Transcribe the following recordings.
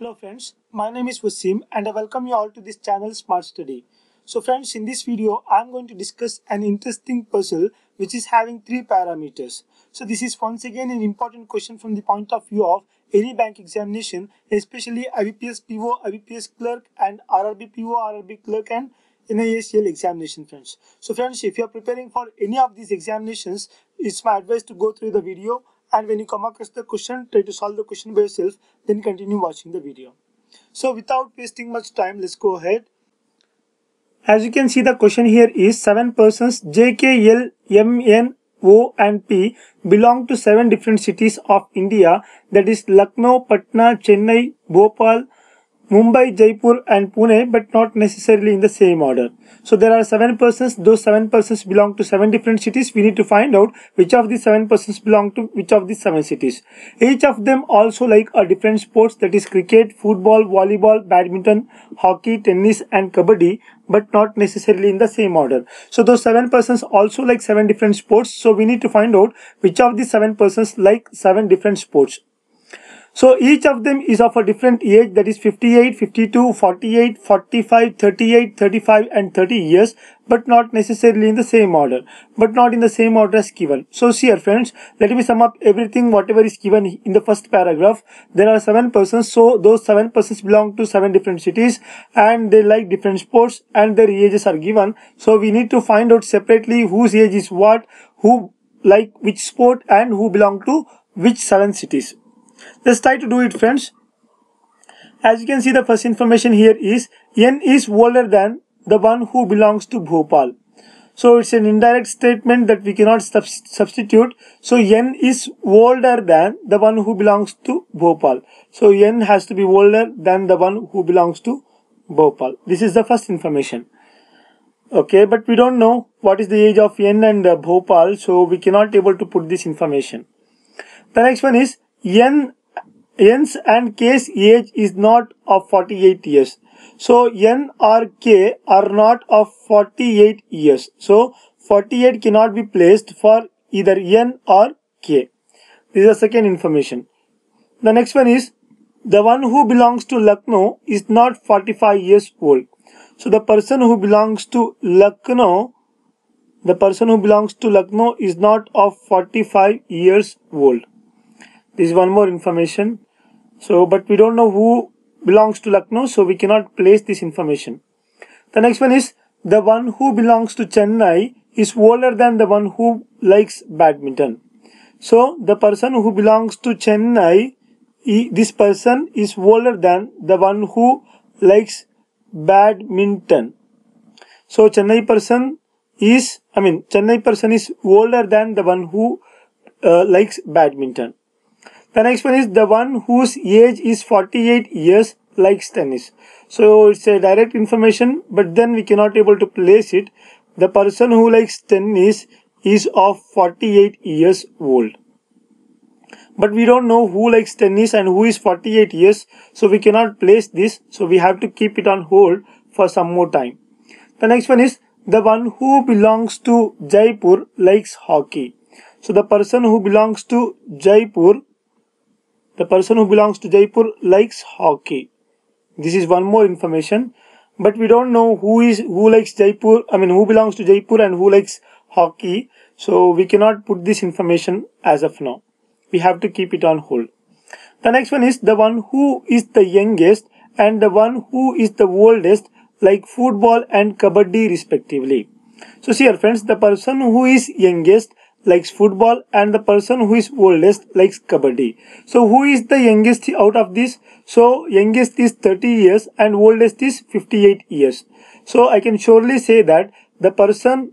Hello friends, my name is Wasim and I welcome you all to this channel Smart Study. So friends, in this video I am going to discuss an interesting puzzle which is having three parameters. So this is once again an important question from the point of view of any bank examination, especially IBPS PO, IBPS Clerk and RRB PO, RRB Clerk and NIACL examination, friends. So friends, if you are preparing for any of these examinations, it's my advice to go through the video, and when you come across the question, try to solve the question by yourself, then continue watching the video. So without wasting much time, let's go ahead. As you can see, the question here is 7 persons J, K, L, M, N, O and P belong to 7 different cities of India, that is Lucknow, Patna, Chennai, Bhopal, Mumbai, Jaipur and Pune, but not necessarily in the same order. So there are 7 persons. Those 7 persons belong to 7 different cities. We need to find out which of these 7 persons belong to which of these 7 cities. Each of them also like a different sports, that is cricket, football, volleyball, badminton, hockey, tennis and kabaddi, but not necessarily in the same order. So those 7 persons also like 7 different sports. So we need to find out which of these 7 persons like 7 different sports. So each of them is of a different age, that is 58, 52, 48, 45, 38, 35 and 30 years, but not necessarily in the same order, as given. So see here friends, let me sum up everything whatever is given in the first paragraph. There are 7 persons, so those 7 persons belong to 7 different cities and they like different sports and their ages are given. So we need to find out separately whose age is what, who like which sport and who belong to which 7 cities. Let's try to do it, friends. As you can see, the first information here is N is older than the one who belongs to Bhopal. So it's an indirect statement that we cannot substitute. So N is older than the one who belongs to Bhopal. So N has to be older than the one who belongs to Bhopal. This is the first information. Okay, but we don't know what is the age of N and Bhopal, so we cannot able to put this information. The next one is N's and K's age is not of 48 years. So N or K are not of 48 years. So 48 cannot be placed for either N or K. This is the second information. The next one is the one who belongs to Lucknow is not 45 years old. So the person who belongs to Lucknow, is not of 45 years old. This is one more information. So, but we don't know who belongs to Lucknow, so we cannot place this information. The next one is the one who belongs to Chennai is older than the one who likes badminton. So, the person who belongs to Chennai, this person is older than the one who likes badminton. So, Chennai person is older than the one who likes badminton. The next one is the one whose age is 48 years likes tennis. So it's a direct information, but then we cannot able to place it. The person who likes tennis is of 48 years old. But we don't know who likes tennis and who is 48 years. So we cannot place this. So we have to keep it on hold for some more time. The next one is the one who belongs to Jaipur likes hockey. So the person who belongs to Jaipur likes hockey. This is one more information, but we don't know who belongs to Jaipur and who likes hockey. So we cannot put this information as of now. We have to keep it on hold. The next one is the one who is the youngest and the one who is the oldest like football and kabaddi respectively. So see here friends, the person who is youngest likes football and the person who is oldest likes kabaddi. So who is the youngest out of this? So youngest is 30 years and oldest is 58 years. So I can surely say that the person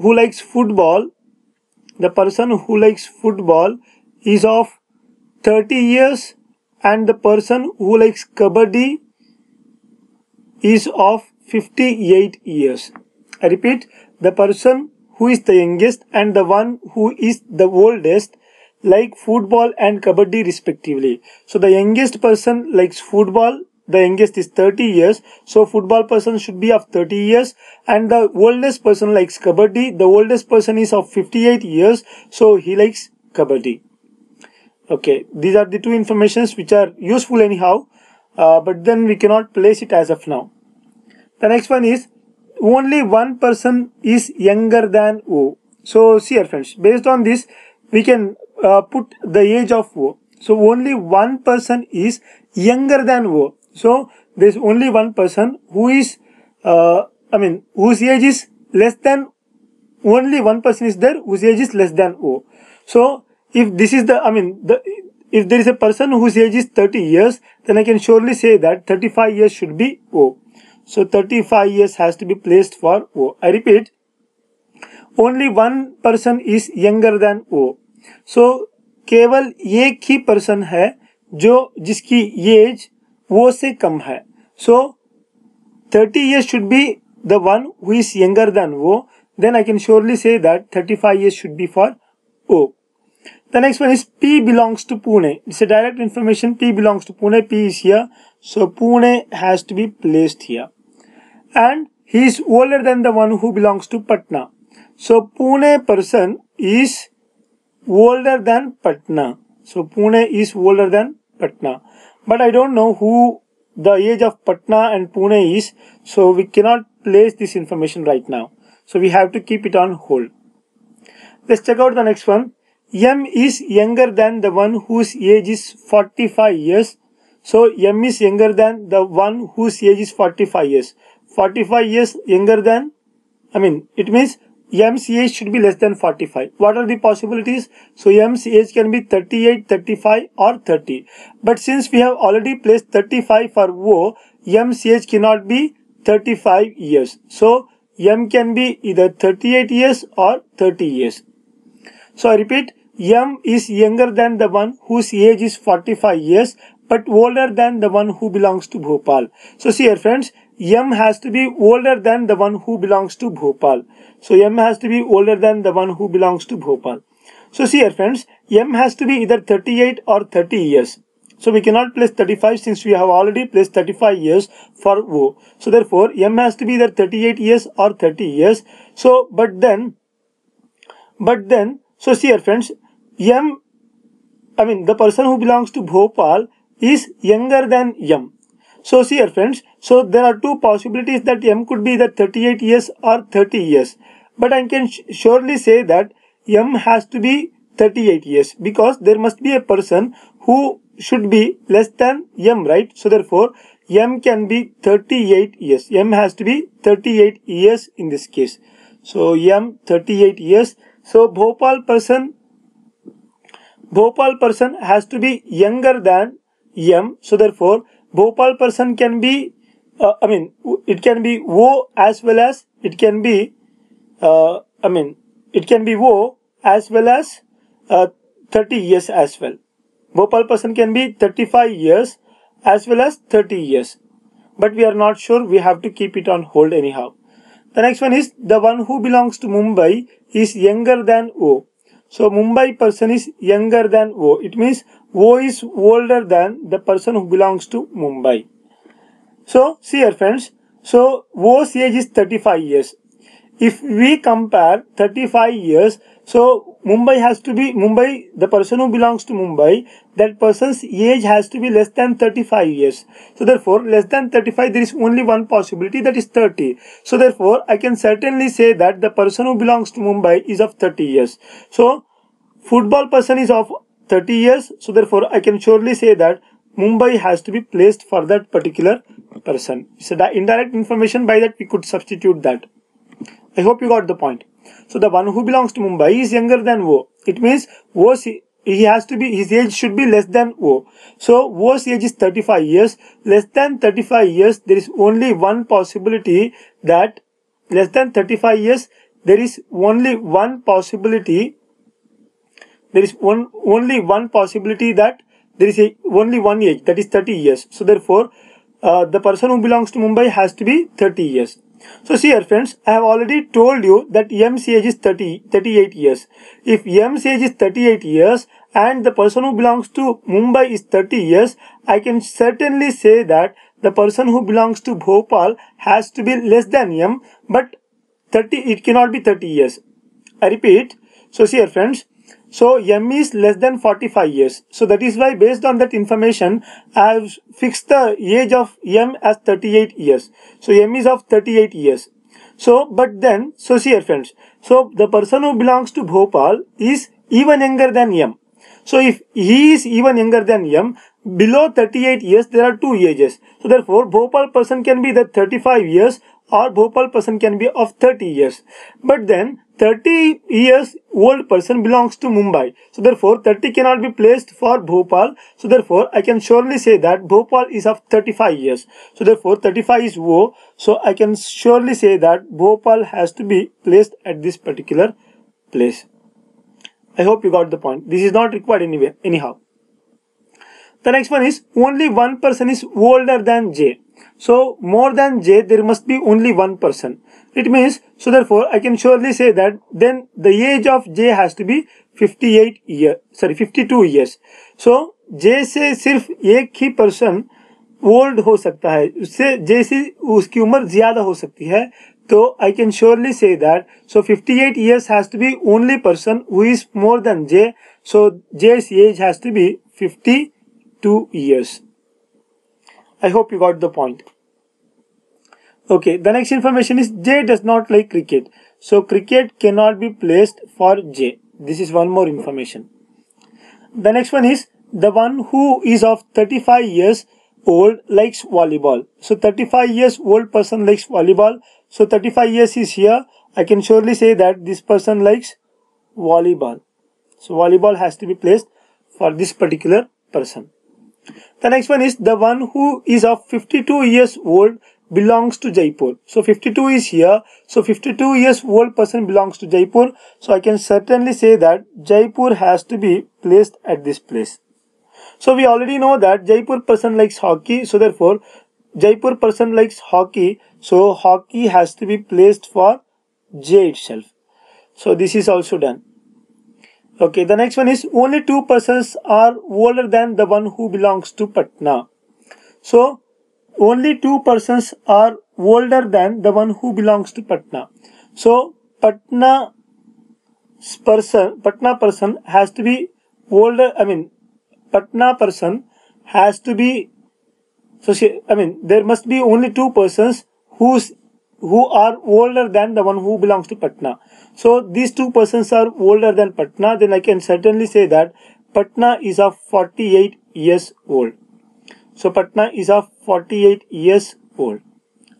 who likes football is of 30 years and the person who likes kabaddi is of 58 years. I repeat, the person who is the youngest and the one who is the oldest like football and kabaddi respectively. So the youngest person likes football, the youngest is 30 years, so football person should be of 30 years and the oldest person likes kabaddi, the oldest person is of 58 years, so he likes kabaddi. Okay, these are the two informations which are useful anyhow. but then we cannot place it as of now. The next one is only one person is younger than O. So see here friends, based on this we can put the age of O. So only one person is younger than O. So there is only one person who is whose age is less than, only one person is there whose age is less than O. So if this is the, if there is a person whose age is 30 years, then I can surely say that 35 years should be O. So 35 years has to be placed for O. I repeat, only one person is younger than O. So केवल एक ही person है जो जिसकी age O से कम है. So 30 years should be the one who is younger than O. Then I can surely say that 35 years should be for O. The next one is P belongs to Pune. It's a direct information. P belongs to Pune. P is here. So Pune has to be placed here. And he is older than the one who belongs to Patna. So Pune person is older than Patna. So Pune is older than Patna. But I don't know who the age of Patna and Pune is. So we cannot place this information right now. So we have to keep it on hold. Let's check out the next one. M is younger than the one whose age is 45 years. So M is younger than the one whose age is 45 years. 45 years younger than, it means M's age should be less than 45. What are the possibilities? So M's age can be 38, 35 or 30. But since we have already placed 35 for O, M's age cannot be 35 years. So M can be either 38 years or 30 years. So I repeat, M is younger than the one whose age is 45 years but older than the one who belongs to Bhopal. So see here friends, M has to be older than the one who belongs to Bhopal. So M has to be older than the one who belongs to Bhopal. So see here friends, M has to be either 38 or 30 years. So we cannot place 35 since we have already placed 35 years for O. So therefore M has to be either 38 years or 30 years. So so see here friends, the person who belongs to Bhopal is younger than M. So see here friends, so there are two possibilities that M could be either 38 years or 30 years. But I can surely say that M has to be 38 years because there must be a person who should be less than M, right? So therefore, M can be 38 years. M has to be 38 years in this case. So M 38 years. So Bhopal person has to be younger than M. So therefore Bhopal person can be, it can be O as well as it can be, it can be O as well as 30 years as well. Bhopal person can be 35 years as well as 30 years. But we are not sure, we have to keep it on hold anyhow. The next one is the one who belongs to Mumbai is younger than O. So Mumbai person is younger than O. It means O is older than the person who belongs to Mumbai. So see here friends, so O's age is 35 years. If we compare 35 years, so Mumbai has to be, the person who belongs to Mumbai, that person's age has to be less than 35 years. So therefore, less than 35, there is only one possibility, that is 30. So therefore, I can certainly say that the person who belongs to Mumbai is of 30 years. So football person is of 30 years. So therefore, I can surely say that Mumbai has to be placed for that particular person. It's indirect information, by that we could substitute that. I hope you got the point. So the one who belongs to Mumbai is younger than O. It means his age should be less than O. So O's age is 35 years. Less than 35 years, there is only one possibility that there is only one age, that is 30 years. So therefore, the person who belongs to Mumbai has to be 30 years. So see here friends, I have already told you that M's age is 38 years. If M's age is 38 years and the person who belongs to Mumbai is 30 years, I can certainly say that the person who belongs to Bhopal has to be less than M, but it cannot be 30 years. I repeat, so see here friends, So M is less than 45 years. So that is why based on that information, I have fixed the age of M as 38 years. So M is of 38 years. So, but then, so see your friends, so the person who belongs to Bhopal is even younger than M. So if he is even younger than M, below 38 years, there are two ages. So therefore, Bhopal person can be the 35 years or Bhopal person can be of 30 years. But then 30 years old person belongs to Mumbai. So therefore, 30 cannot be placed for Bhopal. So therefore, I can surely say that Bhopal is of 35 years. So therefore, 35 is O. So I can surely say that Bhopal has to be placed at this particular place. I hope you got the point. This is not required anywhere, anyhow. The next one is only one person is older than J. So more than J, there must be only one person. It means, so therefore, I can surely say that then the age of J has to be 52 years. So J se sirf ek hi person old ho sakta hai. Usse J se uski umar zyada ho sakti hai. So I can surely say that, so 58 years has to be only person who is more than J. So J's age has to be 52 years. I hope you got the point. Okay, the next information is J does not like cricket. So cricket cannot be placed for J. This is one more information. The next one is the one who is of 35 years old likes volleyball. So 35 years old person likes volleyball. So 35 years is here. I can surely say that this person likes volleyball. So volleyball has to be placed for this particular person. The next one is the one who is of 52 years old belongs to Jaipur. So 52 is here. So 52 years old person belongs to Jaipur. So I can certainly say that Jaipur has to be placed at this place. So we already know that Jaipur person likes hockey. So therefore, Jaipur person likes hockey. So hockey has to be placed for J itself. So this is also done. Okay, the next one is only two persons are older than the one who belongs to Patna. So only two persons are older than the one who belongs to Patna. So Patna person has to be older. I mean, Patna person has to be, so she, I mean, there must be only two persons who are older than the one who belongs to Patna. So these two persons are older than Patna. Then I can certainly say that Patna is of 48 years old. So Patna is of 48 years old.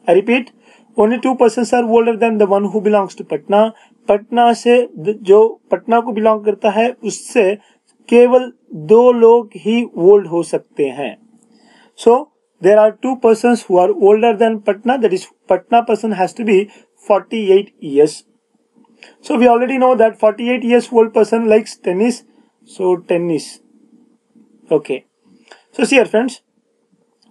I repeat, only two persons are older than the one who belongs to Patna. Patna se, jo Patna ko belong karta hai, usse keval do log hi old ho sakte hain. So there are two persons who are older than Patna. That is, Patna person has to be 48 years. So we already know that 48 years old person likes tennis. So tennis. Okay. So see here friends.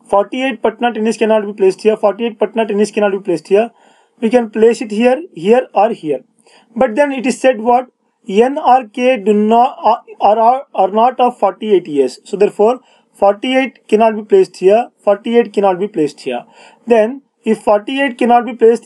48 Patna tennis cannot be placed here. 48 Patna tennis cannot be placed here. We can place it here, here or here. But then it is said what? N or K do not, are not of 48 years. So therefore, 48 cannot be placed here, 48 cannot be placed here. Then, if 48 cannot be placed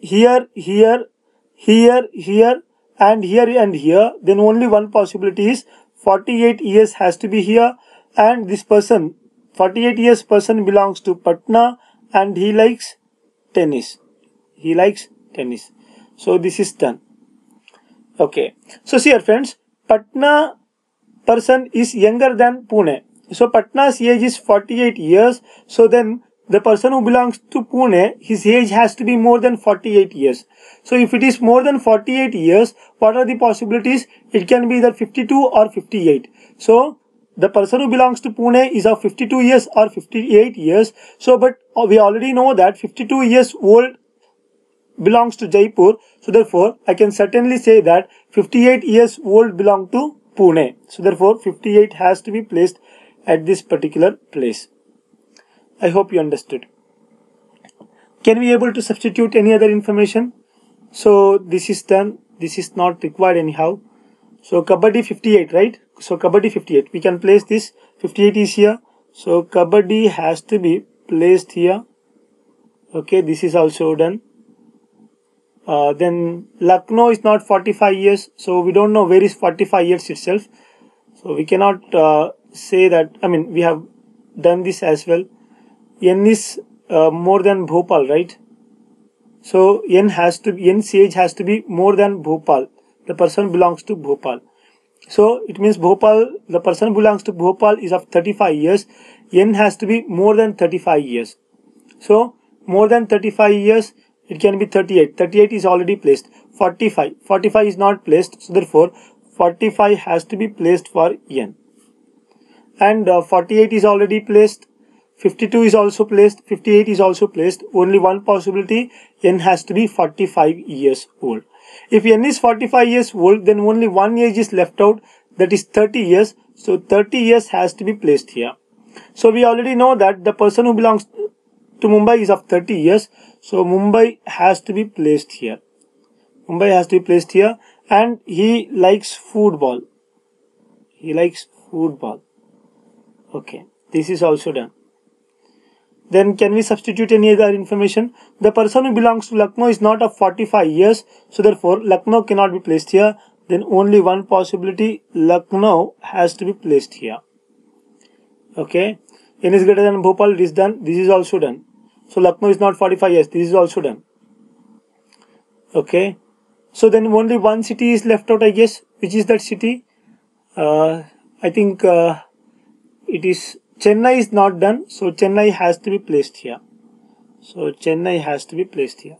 here, here, here, here, and here, and here, then only one possibility is 48 years has to be here, and this person, 48 years person belongs to Patna, and he likes tennis. He likes tennis. So, this is done. Okay. So, see here friends, Patna person is younger than Pune. So Patna's age is 48 years. So then the person who belongs to Pune, his age has to be more than 48 years. So if it is more than 48 years, what are the possibilities? It can be either 52 or 58. So the person who belongs to Pune is of 52 years or 58 years. So but we already know that 52 years old belongs to Jaipur. So therefore, I can certainly say that 58 years old belong to Pune. So therefore, 58 has to be placed at this particular place. I hope you understood. Can we able to substitute any other information? So this is done. This is not required anyhow. So Kabaddi 58, right? So Kabaddi 58. We can place this. 58 is here. So Kabaddi has to be placed here. Okay, this is also done. Then Lucknow is not 45 years, so we don't know where is 45 years itself. So we cannot say that, I mean, we have done this as well. N is more than Bhopal, right? So NCH has to be more than Bhopal. The person belongs to Bhopal. So it means Bhopal, the person who belongs to Bhopal is of 35 years. N has to be more than 35 years. So more than 35 years, it can be 38. 38 is already placed. 45. 45 is not placed. So therefore, 45 has to be placed for N. And 48 is already placed. 52 is also placed. 58 is also placed. Only one possibility, N has to be 45 years old. If N is 45 years old, then only one age is left out, that is 30 years. So 30 years has to be placed here. So we already know that the person who belongs to Mumbai is of 30 years. So Mumbai has to be placed here. Mumbai has to be placed here. And he likes football. He likes football. Okay, this is also done. Then can we substitute any other information? The person who belongs to Lucknow is not of 45 years. So therefore, Lucknow cannot be placed here. Then only one possibility, Lucknow has to be placed here. Okay. N is greater than Bhopal, it is done. This is also done. So Lucknow is not 45 years. This is also done. Okay. So then only one city is left out, I guess. Which is that city? I think it is... Chennai is not done, so Chennai has to be placed here. So Chennai has to be placed here.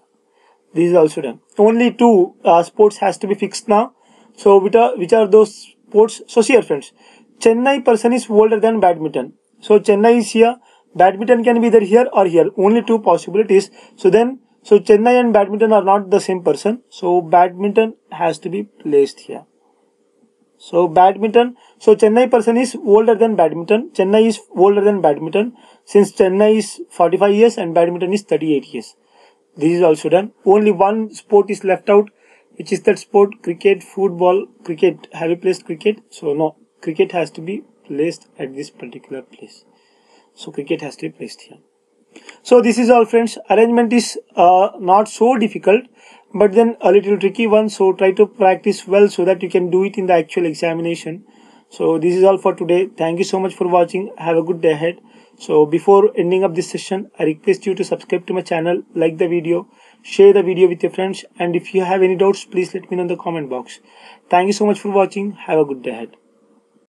This is also done. Only two sports has to be fixed now. So which are those sports? So see, friends, Chennai person is older than badminton. So Chennai is here. Badminton can be either here or here. Only two possibilities. So then, so Chennai and badminton are not the same person. So badminton has to be placed here. So badminton, so Chennai person is older than badminton. Chennai is older than badminton since Chennai is 45 years and badminton is 38 years. This is also done. Only one sport is left out, which is that sport, cricket, football, cricket. Have you placed cricket? So no, cricket has to be placed at this particular place. So cricket has to be placed here. So this is all, friends. Arrangement is not so difficult, but then a little tricky one. So try to practice well so that you can do it in the actual examination. So this is all for today. Thank you so much for watching. Have a good day ahead. So before ending up this session, I request you to subscribe to my channel, like the video, share the video with your friends. And if you have any doubts, please let me know in the comment box. Thank you so much for watching. Have a good day ahead.